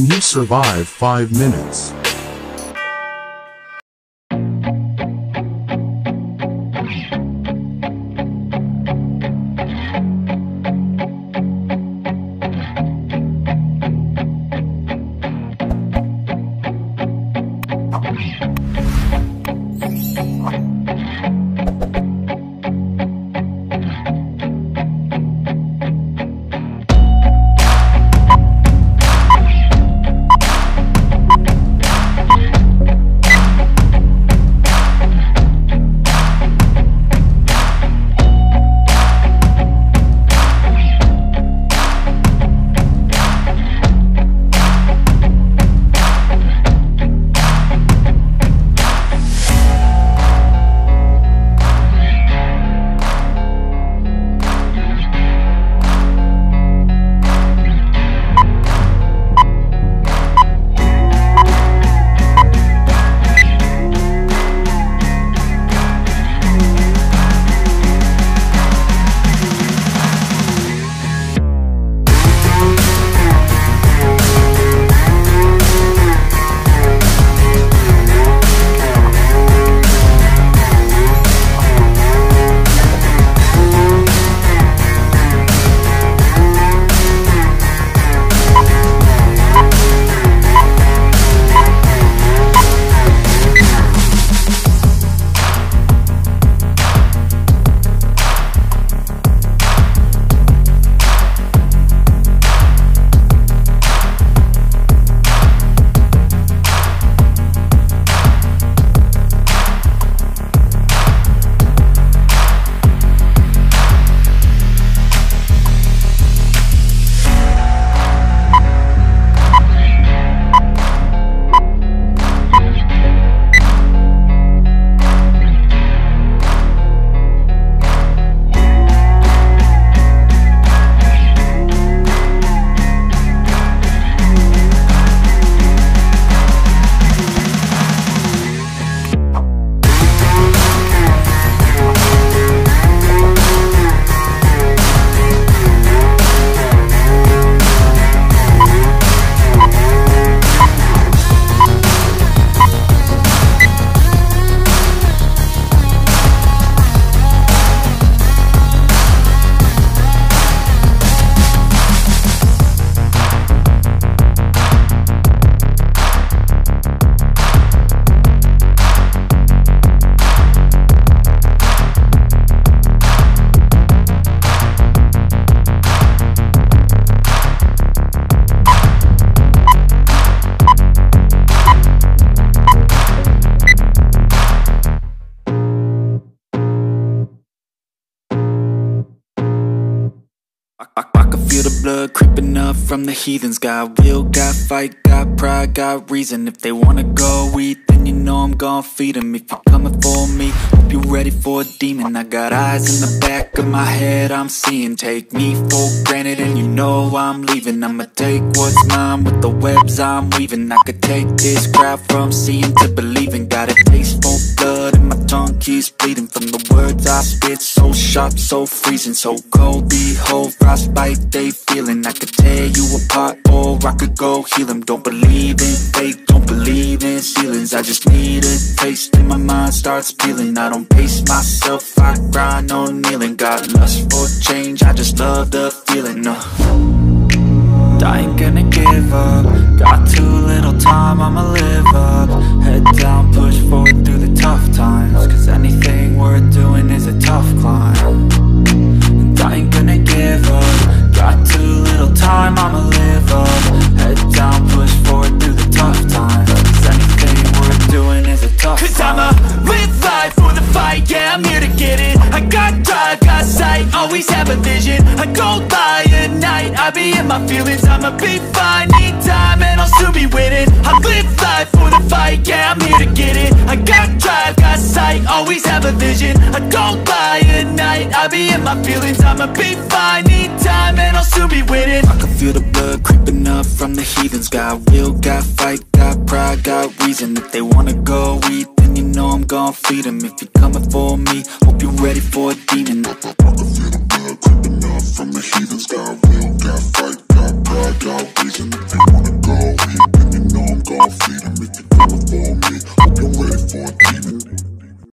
Can you survive 5 minutes? I can feel the blood creeping up from the heathens. Got will, got fight, got pride, got reason. If they wanna go eat, then you know I'm gon' feed them. If you're coming for me, hope you're ready for a demon. I got eyes in the back of my head, I'm seeing. Take me for granted and you know I'm leaving. I'ma take what's mine with the webs I'm weaving. I could take this crowd from seeing to believing. Got a taste for blood and my tongue keeps bleeding from the words I spit, so sharp, so freezing, so cold. The whole frostbite they feeling. I could tear you apart or I could go heal them. Don't believe in fate, don't believe in ceilings. I just need a taste and my mind starts peeling. I don't pace myself, I grind on kneeling. Got lust for change, I just love the feeling. I ain't gonna give up. Got too little time, I'ma live up. Head down, push forward through the tough times, cause anything worth doing is a tough climb. And I ain't gonna give up. Got too little time, I'ma live up. Head down, push forward through the tough times, cause anything worth doing is a tough climb. Cause I'ma live life for the fight, yeah, I'm here to get it. I got drive, got sight, always have a vision. I go by at night, I be in my feelings. I'ma be fine, need time, and I'll soon be winning. I live life for the fight, yeah, I'm here to get it. I got drive, got sight, always have a vision. I go by at night, I be in my feelings. I'ma be fine, need time, and I'll soon be winning. I can feel the blood creeping up from the heathens. Got will, got fight, got pride, got reason. If they wanna go eat, then you know I'm gon' feed them. If you're coming for me, hope you're ready for a demon. I can feel the blood creeping up from the heathens. Got will, got fight, got pride, got reason.